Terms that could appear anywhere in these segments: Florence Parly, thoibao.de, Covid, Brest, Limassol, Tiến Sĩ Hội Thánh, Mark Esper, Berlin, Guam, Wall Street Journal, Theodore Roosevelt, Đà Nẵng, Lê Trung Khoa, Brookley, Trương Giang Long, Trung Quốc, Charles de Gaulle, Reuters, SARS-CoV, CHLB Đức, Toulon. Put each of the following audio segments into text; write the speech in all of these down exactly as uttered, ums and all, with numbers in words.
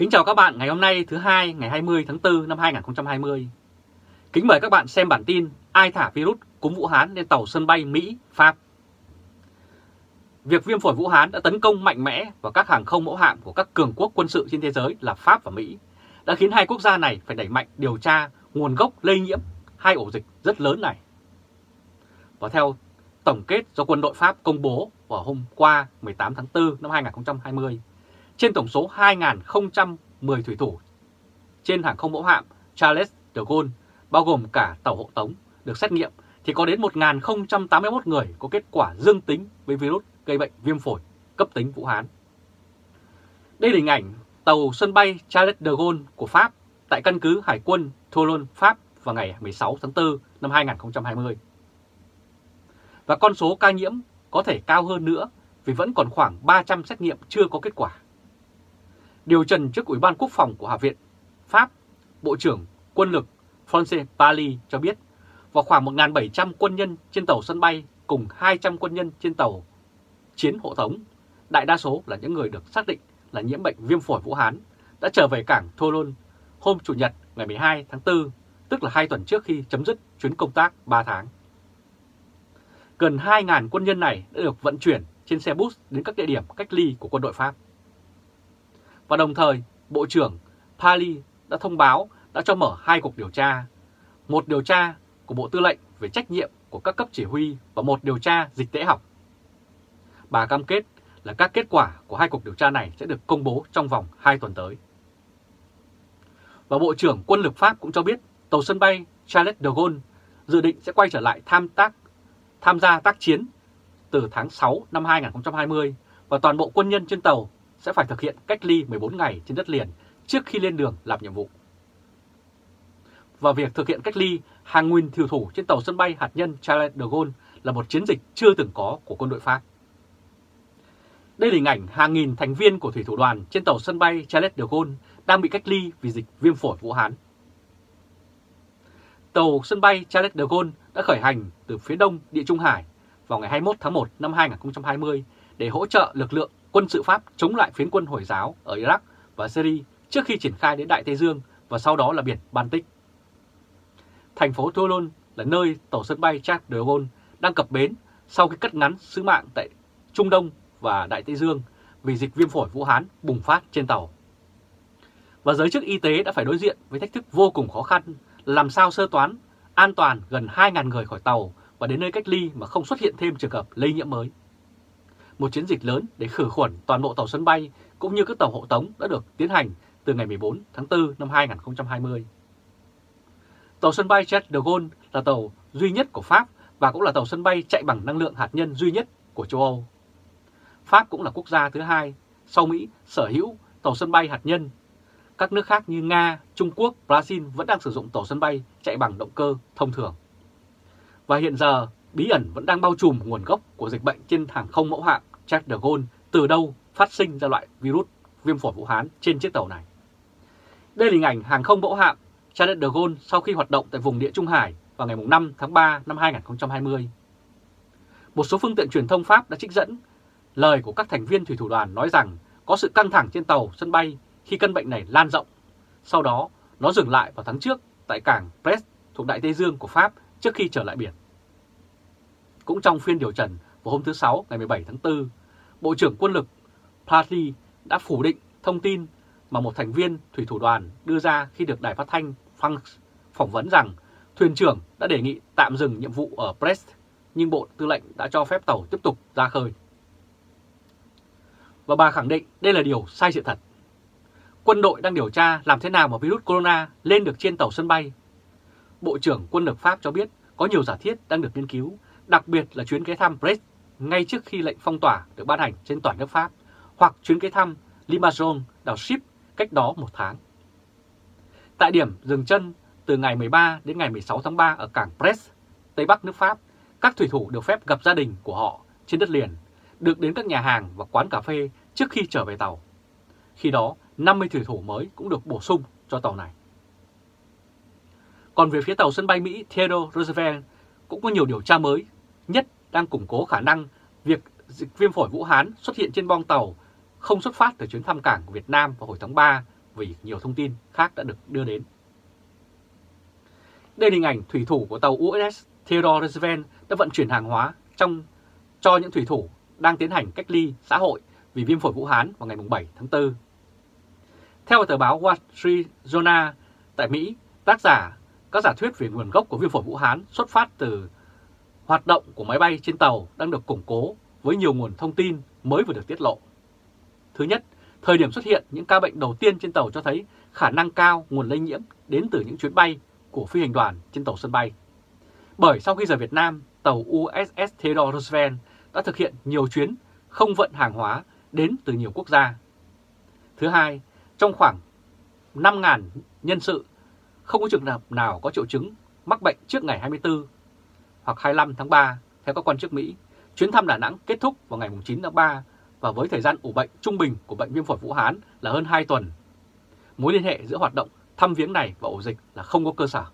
Kính chào các bạn ngày hôm nay thứ hai ngày hai mươi tháng tư năm hai nghìn không trăm hai mươi. Kính mời các bạn xem bản tin ai thả virus cúm Vũ Hán lên tàu sân bay Mỹ, Pháp. Việc viêm phổi Vũ Hán đã tấn công mạnh mẽ vào các hàng không mẫu hạm của các cường quốc quân sự trên thế giới là Pháp và Mỹ, đã khiến hai quốc gia này phải đẩy mạnh điều tra nguồn gốc lây nhiễm hai ổ dịch rất lớn này. Và theo tổng kết do quân đội Pháp công bố vào hôm qua mười tám tháng tư năm hai nghìn không trăm hai mươi, trên tổng số hai nghìn không trăm mười thủy thủ trên hàng không mẫu hạm Charles de Gaulle, bao gồm cả tàu hộ tống, được xét nghiệm thì có đến một nghìn không trăm tám mươi mốt người có kết quả dương tính với virus gây bệnh viêm phổi cấp tính Vũ Hán. Đây là hình ảnh tàu sân bay Charles de Gaulle của Pháp tại căn cứ Hải quân Toulon, Pháp vào ngày mười sáu tháng tư năm hai nghìn không trăm hai mươi. Và con số ca nhiễm có thể cao hơn nữa vì vẫn còn khoảng ba trăm xét nghiệm chưa có kết quả. Điều trần trước Ủy ban Quốc phòng của Hạ viện Pháp, Bộ trưởng Quân lực Florence Parly cho biết vào khoảng một nghìn bảy trăm quân nhân trên tàu sân bay cùng hai trăm quân nhân trên tàu chiến hộ tống, đại đa số là những người được xác định là nhiễm bệnh viêm phổi Vũ Hán, đã trở về cảng Toulon hôm Chủ nhật ngày mười hai tháng tư, tức là hai tuần trước khi chấm dứt chuyến công tác ba tháng. Gần hai nghìn quân nhân này đã được vận chuyển trên xe bus đến các địa điểm cách ly của quân đội Pháp. Và đồng thời, Bộ trưởng Parly đã thông báo đã cho mở hai cuộc điều tra, một điều tra của Bộ Tư lệnh về trách nhiệm của các cấp chỉ huy và một điều tra dịch tễ học. Bà cam kết là các kết quả của hai cuộc điều tra này sẽ được công bố trong vòng hai tuần tới. Và Bộ trưởng Quân lực Pháp cũng cho biết tàu sân bay Charles de Gaulle dự định sẽ quay trở lại tham tác tham gia tác chiến từ tháng sáu năm hai nghìn không trăm hai mươi và toàn bộ quân nhân trên tàu sẽ phải thực hiện cách ly mười bốn ngày trên đất liền trước khi lên đường làm nhiệm vụ. Và việc thực hiện cách ly hàng nghìn thủy thủ trên tàu sân bay hạt nhân Charles de Gaulle là một chiến dịch chưa từng có của quân đội Pháp. Đây là hình ảnh hàng nghìn thành viên của thủy thủ đoàn trên tàu sân bay Charles de Gaulle đang bị cách ly vì dịch viêm phổi Vũ Hán. Tàu sân bay Charles de Gaulle đã khởi hành từ phía đông Địa Trung Hải vào ngày hai mươi mốt tháng một năm hai nghìn không trăm hai mươi để hỗ trợ lực lượng quân sự Pháp chống lại phiến quân Hồi giáo ở Iraq và Syria trước khi triển khai đến Đại Tây Dương và sau đó là biển Baltic. Thành phố Toulon là nơi tàu sân bay Charles de Gaulle đang cập bến sau khi cắt ngắn sứ mạng tại Trung Đông và Đại Tây Dương vì dịch viêm phổi Vũ Hán bùng phát trên tàu. Và giới chức y tế đã phải đối diện với thách thức vô cùng khó khăn làm sao sơ toán an toàn gần hai nghìn người khỏi tàu và đến nơi cách ly mà không xuất hiện thêm trường hợp lây nhiễm mới. Một chiến dịch lớn để khử khuẩn toàn bộ tàu sân bay cũng như các tàu hộ tống đã được tiến hành từ ngày mười bốn tháng tư năm hai nghìn không trăm hai mươi. Tàu sân bay Charles de Gaulle là tàu duy nhất của Pháp và cũng là tàu sân bay chạy bằng năng lượng hạt nhân duy nhất của châu Âu. Pháp cũng là quốc gia thứ hai sau Mỹ sở hữu tàu sân bay hạt nhân. Các nước khác như Nga, Trung Quốc, Brazil vẫn đang sử dụng tàu sân bay chạy bằng động cơ thông thường. Và hiện giờ, bí ẩn vẫn đang bao trùm nguồn gốc của dịch bệnh trên hàng không mẫu hạm Charles de Gaulle, từ đâu phát sinh ra loại virus viêm phổi Vũ Hán trên chiếc tàu này. Đây là hình ảnh hàng không mẫu hạm Charles de Gaulle sau khi hoạt động tại vùng Địa Trung Hải vào ngày năm tháng ba năm hai nghìn không trăm hai mươi. Một số phương tiện truyền thông Pháp đã trích dẫn lời của các thành viên thủy thủ đoàn nói rằng có sự căng thẳng trên tàu sân bay khi căn bệnh này lan rộng. Sau đó, nó dừng lại vào tháng trước tại cảng Brest thuộc Đại Tây Dương của Pháp trước khi trở lại biển. Cũng trong phiên điều trần vào hôm thứ Sáu ngày mười bảy tháng tư, Bộ trưởng Quân lực Parly đã phủ định thông tin mà một thành viên thủy thủ đoàn đưa ra khi được đài phát thanh France phỏng vấn rằng thuyền trưởng đã đề nghị tạm dừng nhiệm vụ ở Brest, nhưng Bộ Tư lệnh đã cho phép tàu tiếp tục ra khơi. Và bà khẳng định đây là điều sai sự thật. Quân đội đang điều tra làm thế nào mà virus corona lên được trên tàu sân bay. Bộ trưởng Quân lực Pháp cho biết có nhiều giả thiết đang được nghiên cứu, đặc biệt là chuyến ghé thăm Brest ngay trước khi lệnh phong tỏa được ban hành trên toàn nước Pháp, hoặc chuyến ghé thăm Limassol, đảo Ship cách đó một tháng. Tại điểm dừng chân từ ngày mười ba đến ngày mười sáu tháng ba ở cảng Brest, Tây Bắc nước Pháp, các thủy thủ được phép gặp gia đình của họ trên đất liền, được đến các nhà hàng và quán cà phê trước khi trở về tàu. Khi đó, năm mươi thủy thủ mới cũng được bổ sung cho tàu này. Còn về phía tàu sân bay Mỹ Theodore Roosevelt cũng có nhiều điều tra mới, nhất đang củng cố khả năng việc dịch viêm phổi Vũ Hán xuất hiện trên boong tàu không xuất phát từ chuyến thăm cảng Việt Nam vào hồi tháng ba vì nhiều thông tin khác đã được đưa đến. Đây là hình ảnh thủy thủ của tàu u ét ét Theodore Roosevelt đã vận chuyển hàng hóa trong cho những thủy thủ đang tiến hành cách ly xã hội vì viêm phổi Vũ Hán vào ngày bảy tháng tư. Theo tờ báo Wall Street Journal tại Mỹ, tác giả các giả thuyết về nguồn gốc của viêm phổi Vũ Hán xuất phát từ hoạt động của máy bay trên tàu đang được củng cố với nhiều nguồn thông tin mới vừa được tiết lộ. Thứ nhất, thời điểm xuất hiện những ca bệnh đầu tiên trên tàu cho thấy khả năng cao nguồn lây nhiễm đến từ những chuyến bay của phi hành đoàn trên tàu sân bay. Bởi sau khi rời Việt Nam, tàu u ét ét Theodore Roosevelt đã thực hiện nhiều chuyến không vận hàng hóa đến từ nhiều quốc gia. Thứ hai, trong khoảng năm nghìn nhân sự, không có trường hợp nào có triệu chứng mắc bệnh trước ngày hai mươi tư hoặc hai mươi lăm tháng ba. Theo các quan chức Mỹ, chuyến thăm Đà Nẵng kết thúc vào ngày chín tháng ba và với thời gian ủ bệnh trung bình của bệnh viêm phổi Vũ Hán là hơn hai tuần. Mối liên hệ giữa hoạt động thăm viếng này và ổ dịch là không có cơ sở.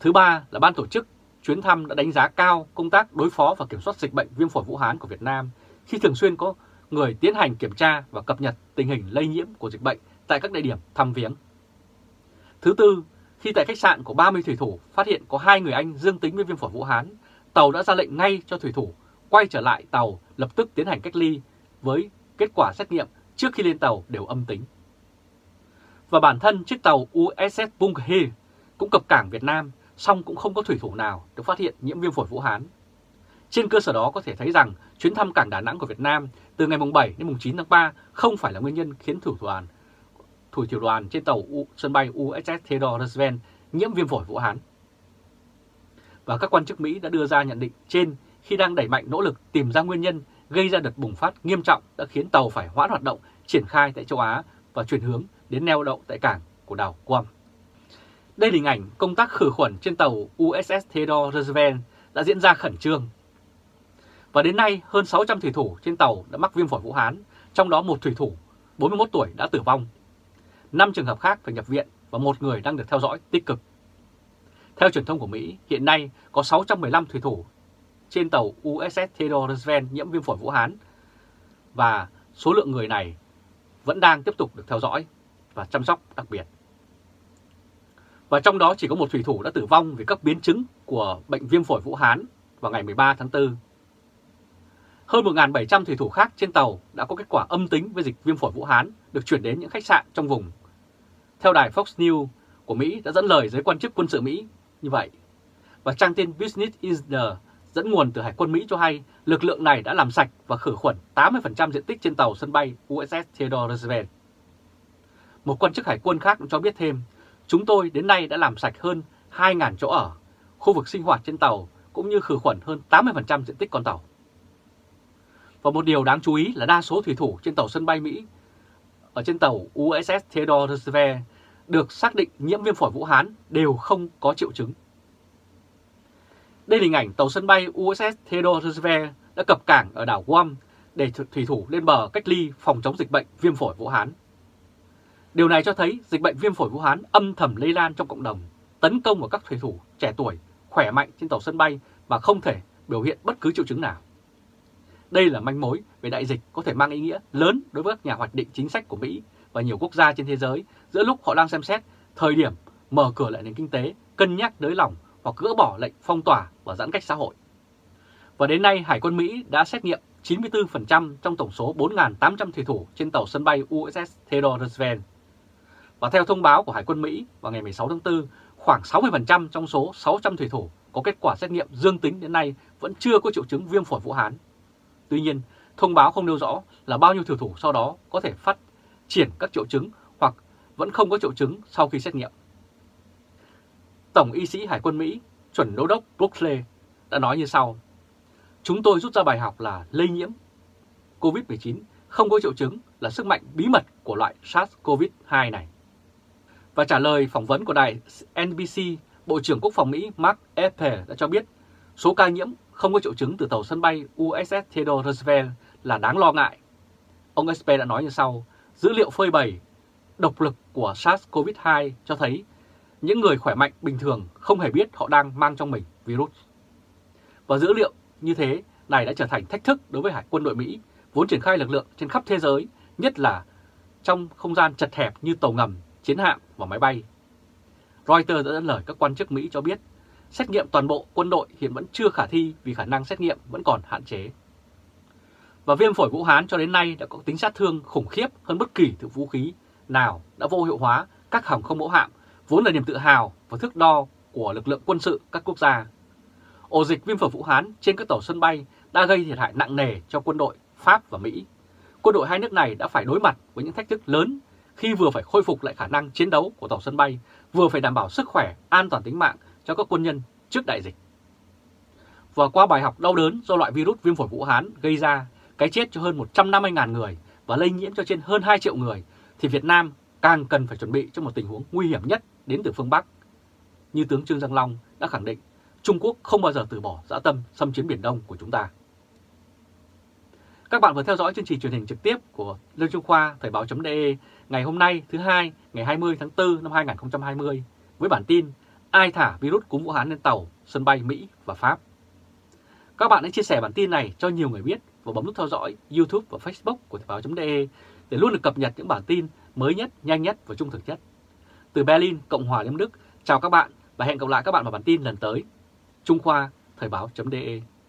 Thứ ba là ban tổ chức chuyến thăm đã đánh giá cao công tác đối phó và kiểm soát dịch bệnh viêm phổi Vũ Hán của Việt Nam khi thường xuyên có người tiến hành kiểm tra và cập nhật tình hình lây nhiễm của dịch bệnh tại các địa điểm thăm viếng. Thứ tư, khi tại khách sạn của ba mươi thủy thủ phát hiện có hai người Anh dương tính với viêm phổi Vũ Hán, tàu đã ra lệnh ngay cho thủy thủ quay trở lại tàu lập tức tiến hành cách ly với kết quả xét nghiệm trước khi lên tàu đều âm tính. Và bản thân chiếc tàu u ét ét Brookley cũng cập cảng Việt Nam, song cũng không có thủy thủ nào được phát hiện nhiễm viêm phổi Vũ Hán. Trên cơ sở đó có thể thấy rằng chuyến thăm cảng Đà Nẵng của Việt Nam từ ngày bảy đến chín tháng ba không phải là nguyên nhân khiến thủy thủ đoàn thủy thủ đoàn trên tàu U, sân bay u ét ét Theodore Roosevelt nhiễm viêm phổi Vũ Hán. Và các quan chức Mỹ đã đưa ra nhận định trên khi đang đẩy mạnh nỗ lực tìm ra nguyên nhân gây ra đợt bùng phát nghiêm trọng đã khiến tàu phải hoãn hoạt động triển khai tại châu Á và chuyển hướng đến neo đậu tại cảng của đảo Guam. Đây là hình ảnh công tác khử khuẩn trên tàu u ét ét Theodore Roosevelt đã diễn ra khẩn trương. Và đến nay, hơn sáu trăm thủy thủ trên tàu đã mắc viêm phổi Vũ Hán, trong đó một thủy thủ bốn mươi mốt tuổi đã tử vong, năm trường hợp khác phải nhập viện và một người đang được theo dõi tích cực. Theo truyền thông của Mỹ, hiện nay có sáu trăm mười lăm thủy thủ trên tàu u ét ét Theodore Roosevelt nhiễm viêm phổi Vũ Hán và số lượng người này vẫn đang tiếp tục được theo dõi và chăm sóc đặc biệt. Và trong đó chỉ có một thủy thủ đã tử vong vì các biến chứng của bệnh viêm phổi Vũ Hán vào ngày mười ba tháng tư. Hơn một nghìn bảy trăm thủy thủ khác trên tàu đã có kết quả âm tính với dịch viêm phổi Vũ Hán được chuyển đến những khách sạn trong vùng. Theo đài Fox News của Mỹ đã dẫn lời giới quan chức quân sự Mỹ như vậy. Và trang tin Business Insider dẫn nguồn từ Hải quân Mỹ cho hay lực lượng này đã làm sạch và khử khuẩn tám mươi phần trăm diện tích trên tàu sân bay u ét ét Theodore Roosevelt. Một quan chức hải quân khác cũng cho biết thêm, chúng tôi đến nay đã làm sạch hơn hai nghìn chỗ ở, khu vực sinh hoạt trên tàu cũng như khử khuẩn hơn tám mươi phần trăm diện tích con tàu. Và một điều đáng chú ý là đa số thủy thủ trên tàu sân bay Mỹ ở trên tàu u ét ét Theodore Roosevelt được xác định nhiễm viêm phổi Vũ Hán đều không có triệu chứng. Đây là hình ảnh tàu sân bay u ét ét Theodore Roosevelt đã cập cảng ở đảo Guam để thủy thủ lên bờ cách ly phòng chống dịch bệnh viêm phổi Vũ Hán. Điều này cho thấy dịch bệnh viêm phổi Vũ Hán âm thầm lây lan trong cộng đồng, tấn công vào các thủy thủ trẻ tuổi, khỏe mạnh trên tàu sân bay và không thể biểu hiện bất cứ triệu chứng nào. Đây là manh mối về đại dịch có thể mang ý nghĩa lớn đối với các nhà hoạch định chính sách của Mỹ và nhiều quốc gia trên thế giới giữa lúc họ đang xem xét thời điểm mở cửa lại nền kinh tế, cân nhắc nới lỏng hoặc gỡ bỏ lệnh phong tỏa và giãn cách xã hội. Và đến nay, Hải quân Mỹ đã xét nghiệm chín mươi tư phần trăm trong tổng số bốn nghìn tám trăm thủy thủ trên tàu sân bay u ét ét Theodore Roosevelt. Và theo thông báo của Hải quân Mỹ vào ngày mười sáu tháng tư, khoảng sáu mươi phần trăm trong số sáu trăm thủy thủ có kết quả xét nghiệm dương tính đến nay vẫn chưa có triệu chứng viêm phổi Vũ Hán. Tuy nhiên, thông báo không nêu rõ là bao nhiêu thủy thủ sau đó có thể phát triển các triệu chứng hoặc vẫn không có triệu chứng sau khi xét nghiệm. Tổng y sĩ Hải quân Mỹ, chuẩn đô đốc Brookley đã nói như sau: chúng tôi rút ra bài học là lây nhiễm Covid mười chín không có triệu chứng là sức mạnh bí mật của loại SARS-CoV hai này. Và trả lời phỏng vấn của đài en bê xê, Bộ trưởng Quốc phòng Mỹ Mark Esper đã cho biết số ca nhiễm không có triệu chứng từ tàu sân bay u ét ét Theodore Roosevelt là đáng lo ngại. Ông Esper đã nói như sau: dữ liệu phơi bày độc lực của SARS-CoV hai cho thấy những người khỏe mạnh bình thường không hề biết họ đang mang trong mình virus. Và dữ liệu như thế này đã trở thành thách thức đối với hải quân đội Mỹ vốn triển khai lực lượng trên khắp thế giới, nhất là trong không gian chật hẹp như tàu ngầm, chiến hạm và máy bay. Reuters đã dẫn lời các quan chức Mỹ cho biết xét nghiệm toàn bộ quân đội hiện vẫn chưa khả thi vì khả năng xét nghiệm vẫn còn hạn chế. Và viêm phổi Vũ Hán cho đến nay đã có tính sát thương khủng khiếp hơn bất kỳ thứ vũ khí nào, đã vô hiệu hóa các hàng không mẫu hạm vốn là niềm tự hào và thước đo của lực lượng quân sự các quốc gia. Ổ dịch viêm phổi Vũ Hán trên các tàu sân bay đã gây thiệt hại nặng nề cho quân đội Pháp và Mỹ. Quân đội hai nước này đã phải đối mặt với những thách thức lớn khi vừa phải khôi phục lại khả năng chiến đấu của tàu sân bay, vừa phải đảm bảo sức khỏe, an toàn tính mạng cho các quân nhân trước đại dịch. Và qua bài học đau đớn do loại virus viêm phổi Vũ Hán gây ra, cái chết cho hơn một trăm năm mươi nghìn người và lây nhiễm cho trên hơn hai triệu người, thì Việt Nam càng cần phải chuẩn bị cho một tình huống nguy hiểm nhất đến từ phương Bắc. Như tướng Trương Giang Long đã khẳng định, Trung Quốc không bao giờ từ bỏ dã tâm xâm chiếm Biển Đông của chúng ta. Các bạn vừa theo dõi chương trình truyền hình trực tiếp của Lê Trung Khoa, thoibao chấm de ngày hôm nay thứ Hai, ngày hai mươi tháng tư năm hai nghìn không trăm hai mươi với bản tin Ai thả virus cúm Vũ Hán lên tàu, sân bay Mỹ và Pháp. Các bạn hãy chia sẻ bản tin này cho nhiều người biết và bấm nút theo dõi YouTube và Facebook của thoibao chấm de để luôn được cập nhật những bản tin mới nhất, nhanh nhất và trung thực nhất. Từ Berlin, Cộng hòa Liên bang Đức, chào các bạn và hẹn gặp lại các bạn vào bản tin lần tới. Trung Khoa, thoibao chấm de